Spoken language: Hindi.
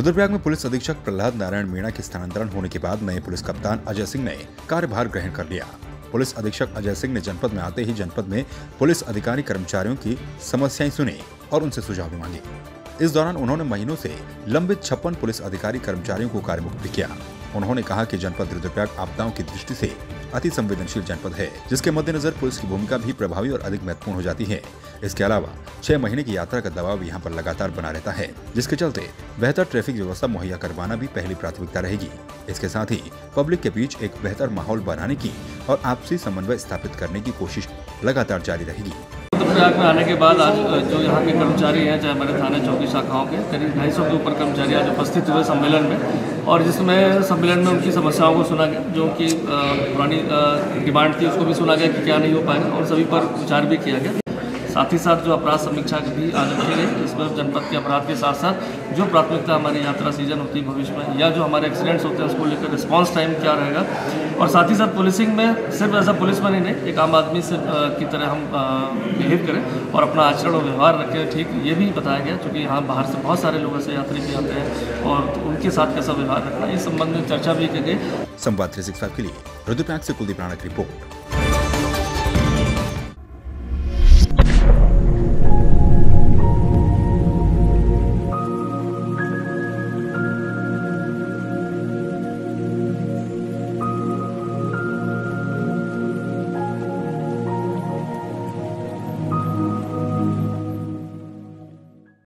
रुद्रप्रयाग में पुलिस अधीक्षक प्रल्हाद नारायण मीणा के स्थानांतरण होने के बाद नए पुलिस कप्तान अजय सिंह ने कार्यभार ग्रहण कर लिया। पुलिस अधीक्षक अजय सिंह ने जनपद में आते ही जनपद में पुलिस अधिकारी कर्मचारियों की समस्याएं सुनी और उनसे सुझाव भी मांगे। इस दौरान उन्होंने महीनों से लंबित 56 पुलिस अधिकारी कर्मचारियों को कार्यमुक्त भी किया। उन्होंने कहा कि जनपद रुद्रप्रयाग आपदाओं की दृष्टि से अति संवेदनशील जनपद है, जिसके मद्देनजर पुलिस की भूमिका भी प्रभावी और अधिक महत्वपूर्ण हो जाती है। इसके अलावा 6 महीने की यात्रा का दबाव यहाँ पर लगातार बना रहता है, जिसके चलते बेहतर ट्रैफिक व्यवस्था मुहैया करवाना भी पहली प्राथमिकता रहेगी। इसके साथ ही पब्लिक के बीच एक बेहतर माहौल बनाने की और आपसी समन्वय स्थापित करने की कोशिश लगातार जारी रहेगी। रुद्रप्रयाग में आने के बाद आज जो यहाँ के कर्मचारी हैं, चाहे हमारे थाना चौकी शाखाओं के करीब 250 के ऊपर कर्मचारी आज उपस्थित हुए सम्मेलन में, और जिसमें सम्मेलन में उनकी समस्याओं को सुना गया, जो कि पुरानी डिमांड थी उसको भी सुना गया कि क्या नहीं हो पाएगा, और सभी पर विचार भी किया गया। साथ ही साथ जो अपराध समीक्षा भी आज रखी गई, इसमें जनपद के अपराध के साथ साथ जो प्राथमिकता हमारी यात्रा सीजन होती है भविष्य में, या जो हमारे एक्सीडेंट्स होते हैं उसको लेकर रिस्पॉन्स टाइम क्या रहेगा, और साथ ही साथ पुलिसिंग में सिर्फ ऐसा पुलिसमैन ही नहीं, एक आम आदमी से की तरह हम बिहेव करें और अपना आचरण और व्यवहार रखें ठीक, ये भी बताया गया। चूँकि यहाँ बाहर से बहुत सारे लोग ऐसे यात्री भी आते हैं और उनके साथ कैसा व्यवहार रखना, इस संबंध में चर्चा भी की गई। संवाद 365 के लिए रुद्रप्रयाग से कुलदीप राणा की रिपोर्ट।